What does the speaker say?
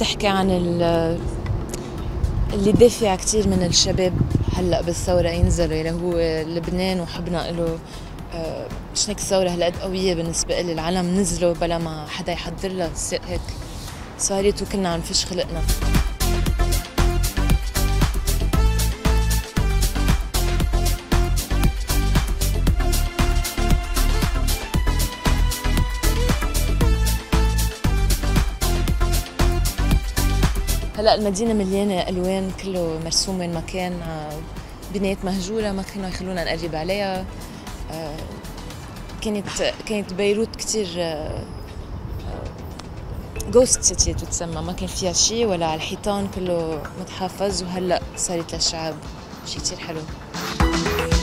بتحكي عن اللي دافع كتير من الشباب هلا بالثورة ينزلوا، اللي هو لبنان وحبنا له. مش هيك الثورة هالقد قوية بالنسبة إلي، العالم نزلوا بلا ما حدا يحضر لها، هيك صارت وكنا عم نفش خلقنا. هلا المدينة مليانة ألوان، كله مرسوم من مكان، بنايات مهجورة ما كانوا يخلونا نقرب عليها. كانت بيروت كتير جوست سيتي تتسمى، ما كان فيها شيء ولا على الحيطان، كله متحافظ، وهلا صارت للشعب شيء كتير حلو.